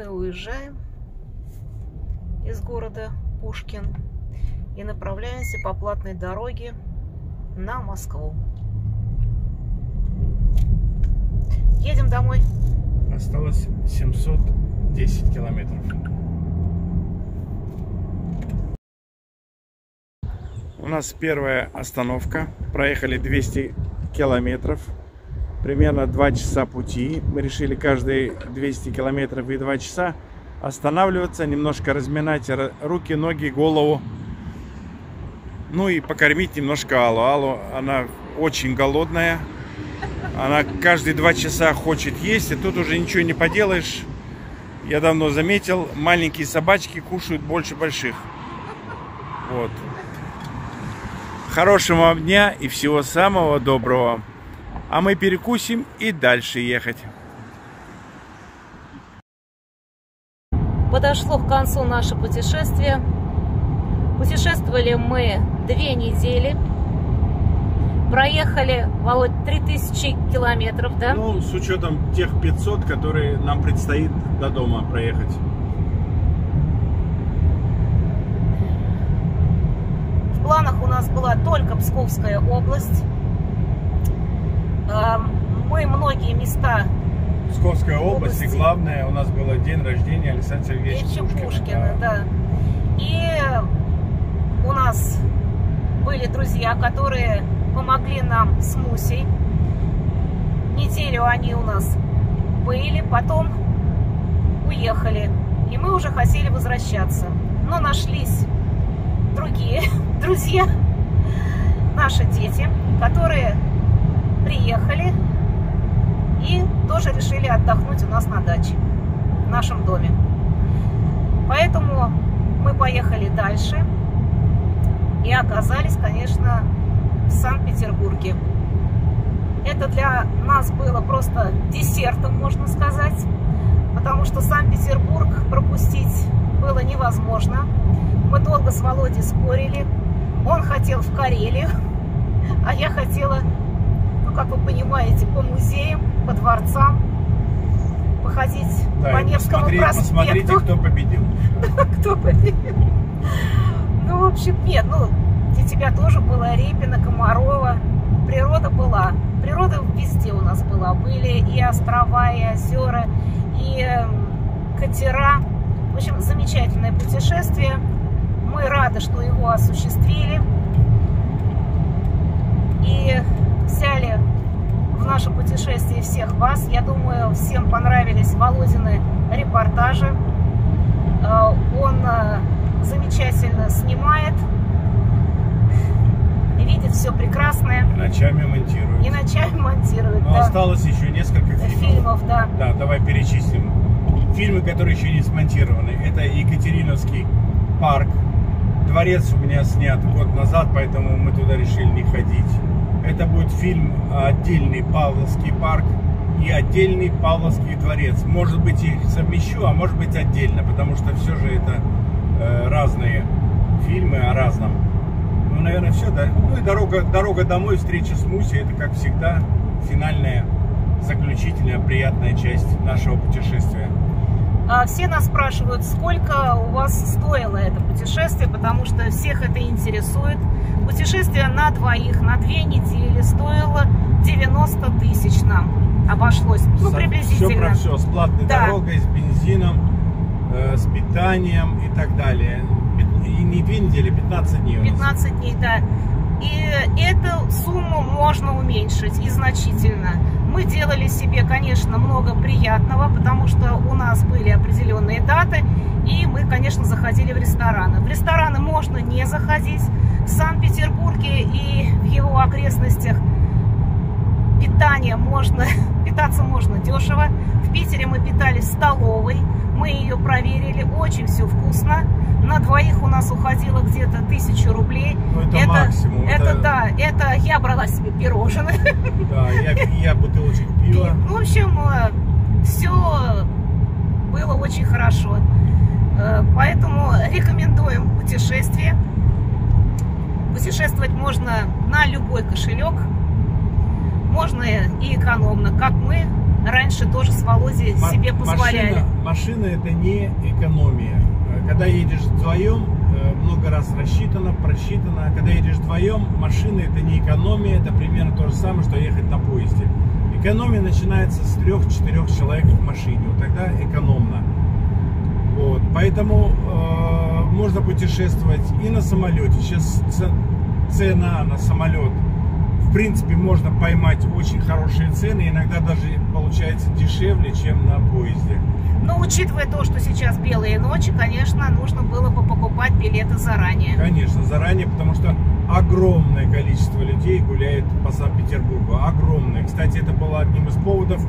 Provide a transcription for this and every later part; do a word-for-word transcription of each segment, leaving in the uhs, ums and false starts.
мы уезжаем из города Пушкин и направляемся по платной дороге на Москву. Едем домой. Осталось семьсот десять километров. У нас первая остановка. Проехали двести километров. Примерно два часа пути. Мы решили каждые двести километров и два часа останавливаться, немножко разминать руки, ноги, голову. Ну и покормить немножко Аллу. Аллу, она очень голодная. Она каждые два часа хочет есть, и тут уже ничего не поделаешь. Я давно заметил, маленькие собачки кушают больше больших. Вот. Хорошего вам дня и всего самого доброго. А мы перекусим и дальше ехать. Подошло к концу наше путешествие. Путешествовали мы две недели. Проехали, Володь, три тысячи километров, да? Ну, с учетом тех пятисот, которые нам предстоит до дома проехать. В планах у нас была только Псковская область. Мы многие места... Псковская область, и главное, у нас был день рождения Александра Сергеевича Пушкина. Пушкина, да. И у нас были друзья, которые... помогли нам с Мусей. Неделю они у нас были, потом уехали. И мы уже хотели возвращаться. Но нашлись другие друзья, наши дети, которые приехали и тоже решили отдохнуть у нас на даче, в нашем доме. Поэтому мы поехали дальше и оказались, конечно, в Санкт-Петербурге. Это для нас было просто десертом, можно сказать, потому что Санкт-Петербург пропустить было невозможно. Мы долго с Володей спорили. Он хотел в Карелию, а я хотела, ну, как вы понимаете, по музеям, по дворцам, походить, да, по Невскому проспекту. Посмотрите, кто победил. Кто победил. Ну, в общем, нет, ну... У тебя тоже было Репина, Комарова. Природа была. Природа везде у нас была. Были и острова, и озера, и катера. В общем, замечательное путешествие. Мы рады, что его осуществили. И взяли в наше путешествие всех вас. Я думаю, всем понравились Володины репортажи. Он замечательно снимает. Видит все прекрасное. И ночами монтирует. И ночами монтирует, Но да. Осталось еще несколько фильмов. Фильмов, да. Да, давай перечислим. Фильмы, которые еще не смонтированы. Это Екатериновский парк. Дворец у меня снят год назад, поэтому мы туда решили не ходить. Это будет фильм отдельный Павловский парк и отдельный Павловский дворец. Может быть, их совмещу, а может быть отдельно, потому что все же это э, разные фильмы о разном. Ну, наверное, все, да. Ну и дорога, дорога домой, встреча с Мусей, это, как всегда, финальная, заключительная, приятная часть нашего путешествия. Все нас спрашивают, сколько у вас стоило это путешествие, потому что всех это интересует. Путешествие на двоих, на две недели стоило девяносто тысяч нам обошлось. Ну, приблизительно. Все про все, с платной да. дорогой, с бензином, с питанием и так далее. И не две недели, пятнадцать дней. пятнадцать дней, да. И эту сумму можно уменьшить и значительно. Мы делали себе, конечно, много приятного, потому что у нас были определенные даты, и мы, конечно, заходили в рестораны. В рестораны можно не заходить. В Санкт-Петербурге и в его окрестностях питание можно, питаться можно дешево. В Питере мы питались в столовой. Мы ее проверили, очень все вкусно. На двоих у нас уходило где-то тысячу рублей. Ну, это, это максимум. Это, это да, это я брала себе пирожное. Да, я, я бутылочку пива. И, в общем, все было очень хорошо. Поэтому рекомендуем путешествие. Путешествовать можно на любой кошелек. Можно и экономно, как мы раньше тоже с Володи М себе позволяли. Машина, машина это не экономия. Когда едешь вдвоем, много раз рассчитано, просчитано. Когда едешь вдвоем, машина это не экономия, это примерно то же самое, что ехать на поезде. Экономия начинается с трёх-четырёх человек в машине. Вот тогда экономно. Вот. Поэтому э, можно путешествовать и на самолете. Сейчас цена на самолет. В принципе, можно поймать очень хорошие цены. Иногда даже получается дешевле, чем на поезде. Но учитывая то, что сейчас белые ночи, конечно, нужно было бы покупать билеты заранее. Конечно, заранее, потому что огромное количество людей гуляет по Санкт-Петербургу. Огромное. Кстати, это было одним из поводов,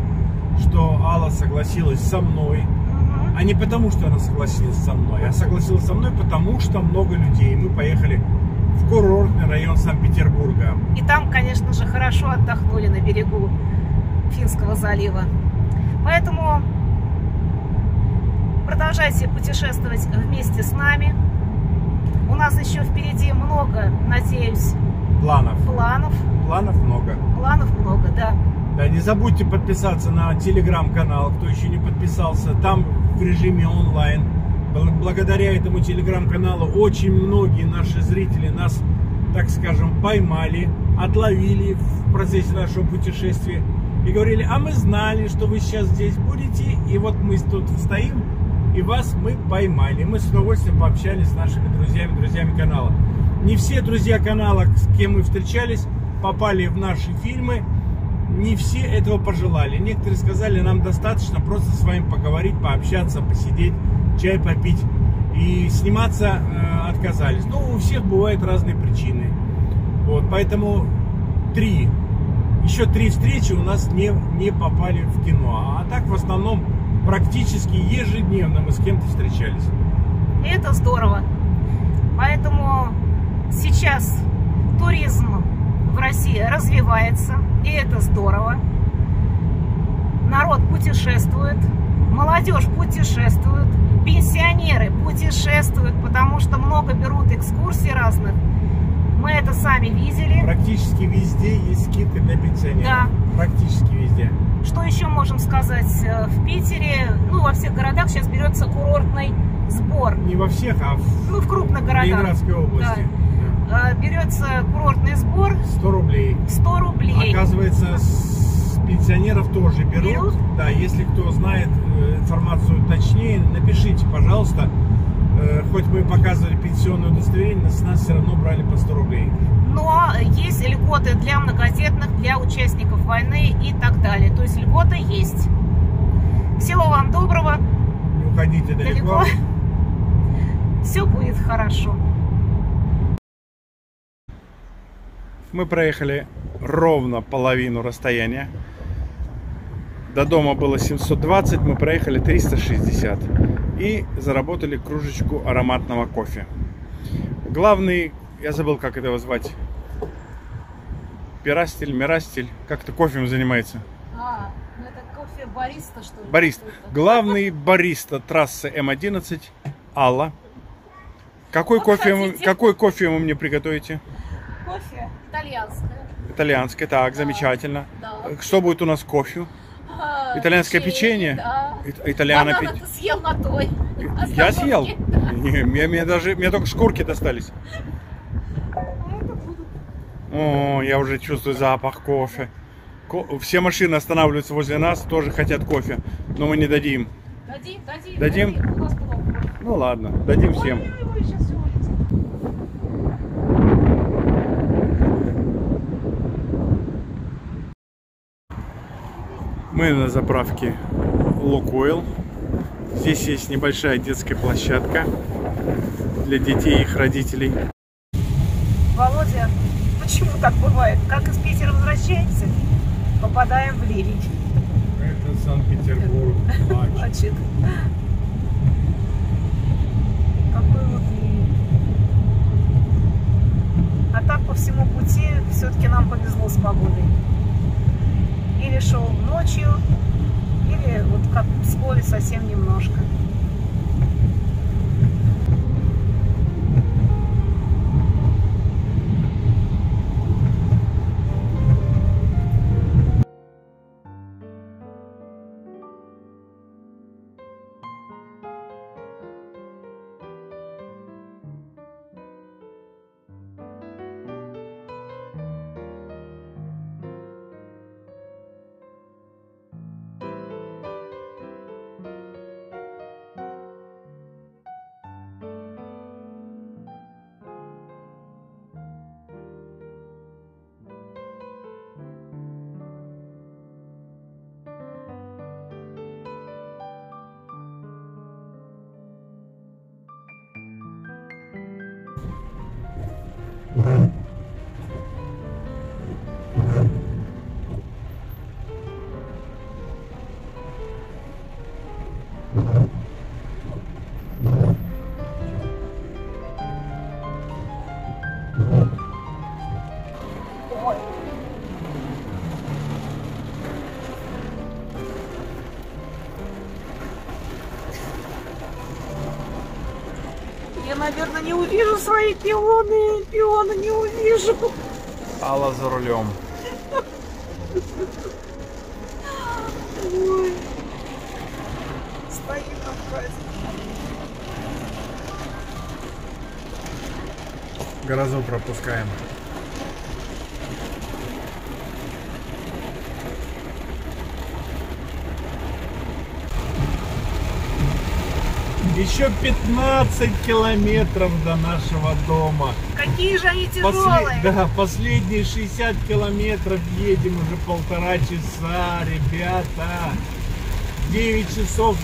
что Алла согласилась со мной. Угу. А не потому, что она согласилась со мной. А согласилась со мной, потому что много людей. Мы поехали в курортный район Санкт-Петербурга. И там, конечно же, хорошо отдохнули на берегу Финского залива. Поэтому продолжайте путешествовать вместе с нами. У нас еще впереди много, надеюсь, планов. Планов. Планов много. Планов много, да. Да, не забудьте подписаться на телеграм-канал, кто еще не подписался. Там в режиме онлайн. Благодаря этому телеграм-каналу очень многие наши зрители нас, так скажем, поймали, отловили в процессе нашего путешествия и говорили: а мы знали, что вы сейчас здесь будете, и вот мы тут стоим, и вас мы поймали. Мы с удовольствием пообщались с нашими друзьями, друзьями канала. Не все друзья канала, с кем мы встречались, попали в наши фильмы. Не все этого пожелали. Некоторые сказали: нам достаточно просто с вами поговорить, пообщаться, посидеть, чай попить, и сниматься э, отказались. Но у всех бывают разные причины. Вот, поэтому три, еще три встречи у нас не, не попали в кино. А, а так в основном практически ежедневно мы с кем-то встречались. Это здорово. Поэтому сейчас туризм в России развивается, и это здорово. Народ путешествует, молодежь путешествует, пенсионеры путешествуют, потому что много берут экскурсий разных. Мы это сами видели. Практически везде есть скидки для пенсионеров. Да. Практически везде. Что еще можем сказать? В Питере, ну, во всех городах сейчас берется курортный сбор. Не во всех, а в, ну, в крупных городах. В Ленинградской области. Да. Да. Берется курортный сбор. сто рублей. сто рублей. Оказывается, пенсионеров тоже берут. берут. Да, если кто знает информацию точнее, напишите, пожалуйста. Хоть мы показывали пенсионное удостоверение, с нас все равно брали по сто рублей. Но есть льготы для многодетных, для участников войны и так далее. То есть льготы есть. Всего вам доброго. Не уходите далеко. далеко. Все будет хорошо. Мы проехали ровно половину расстояния. До дома было семьсот двадцать, мы проехали триста шестьдесят и заработали кружечку ароматного кофе. Главный, я забыл, как это его звать, пирастель, мирастель, как-то кофе занимается. А, ну это кофе бариста, что ли? Барист. Главный бариста трассы М одиннадцать, Алла. Какой кофе, вы, какой кофе вы мне приготовите? Кофе итальянское. Итальянское, так, да. Замечательно. Да. Что будет у нас кофе? Итальянское печенье? печенье? Да. Итальяно... Банана ты съел на той. Я Остановки. съел? Не, мне, мне, даже, мне только шкурки достались. О, я уже чувствую запах кофе. Ко... Все машины останавливаются возле нас, тоже хотят кофе, но мы не дадим. Дадим, дадим. Дадим? дадим. У нас ну ладно, дадим всем. Ой, ой, ой, сейчас все улетит. Мы на заправке Лукойл. Здесь есть небольшая детская площадка для детей и их родителей. Володя, почему так бывает? Как из Питера возвращаемся, попадаем в ливень. Это Санкт-Петербург. Плачет. Какой вот ливень. А так по всему пути все-таки нам повезло с погодой. Или шел ночью, или вот как в Пскове совсем немножко. наверное, не увижу свои пионы, пионы не увижу. Алла за рулем. Ой. Стоим на праздник. Грозу пропускаем. Еще пятнадцать километров до нашего дома. Какие же они тяжелые. После... Да, последние шестьдесят километров едем уже полтора часа, ребята. девять часов,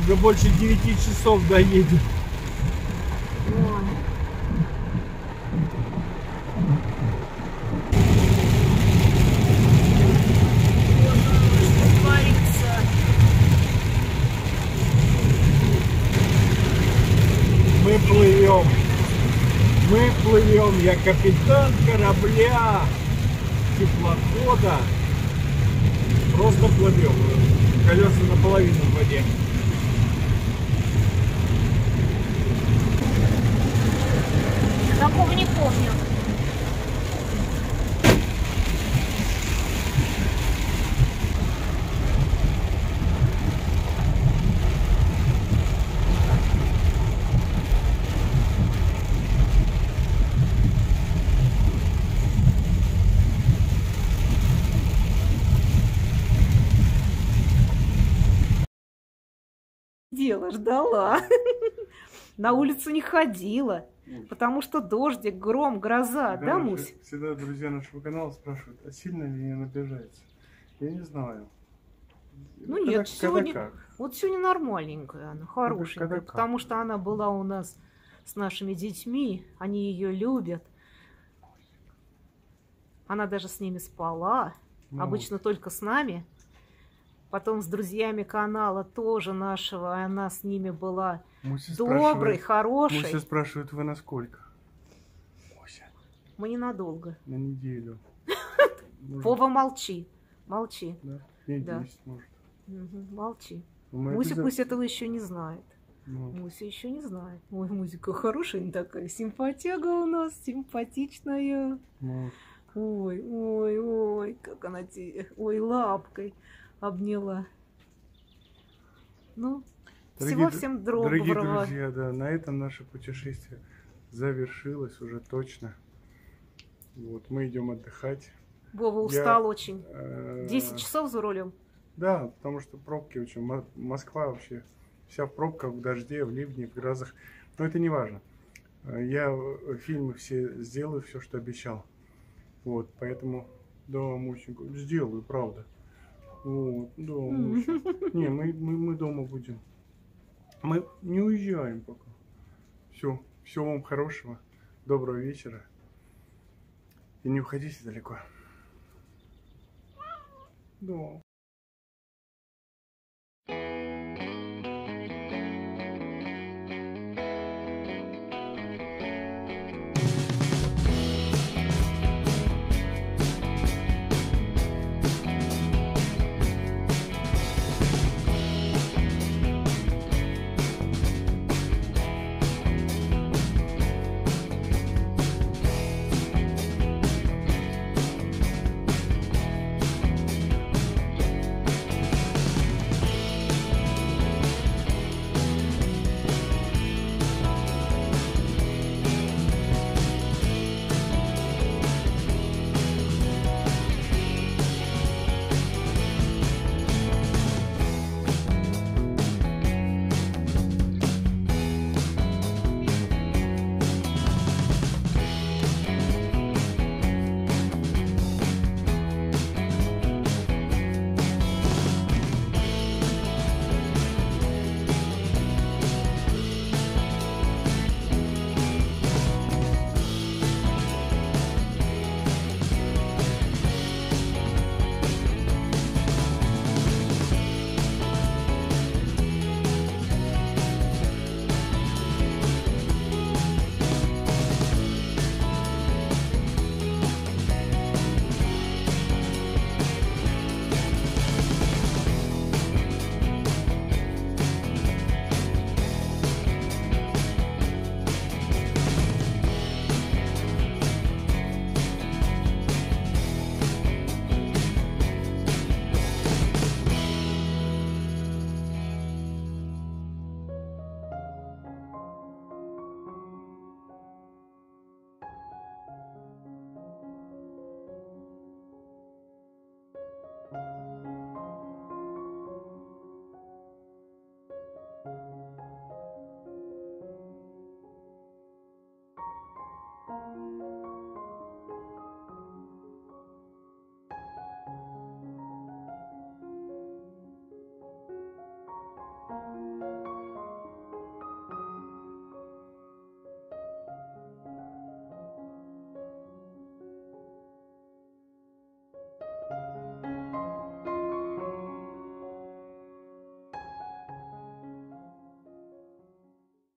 уже больше девяти часов доедем. Мы плывем, я капитан корабля, теплохода, просто плывем, колеса наполовину в воде. Такого не помню. Ждала, на улицу не ходила, потому что дождик, гром, гроза, всегда, да, Мусь? Всегда друзья нашего канала спрашивают, а сильно ли не напряжается? Я не знаю. Ну когда, нет, когда сегодня, как? Вот сегодня нормальненькая, она хорошенькая, когда, когда потому как? Что она была у нас с нашими детьми, они ее любят. Она даже с ними спала, ну, обычно только с нами. Потом с друзьями канала тоже нашего, она с ними была Муся доброй, хорошей. Муся спрашивает, вы насколько? Муся. Мы ненадолго. На неделю. Вова, молчи. Молчи. Да? Да. Может. Угу. Молчи. Муся обязательно... пусть этого еще не знает. Вот. Муся еще не знает. Ой, Музика хорошая такая, симпатяга у нас, симпатичная. Вот. Ой, ой, ой, как она тебе, ой, лапкой обняла. Ну, дорогие, всего всем доброго. Дорогие друзья, да, на этом наше путешествие завершилось уже точно. Вот, мы идем отдыхать. Вова устал Я, очень. Э -э десять часов за рулем. Да, потому что пробки очень. Москва вообще вся в пробках, в дожде, в ливне, в грозах. Но это не важно. Я фильмы все сделаю, все, что обещал. Вот, поэтому, да, Мусенька, сделаю, правда. Вот, дома. Не, мы, мы, мы дома будем. Мы не уезжаем пока. Все, всего вам хорошего, доброго вечера. И не уходите далеко. Да.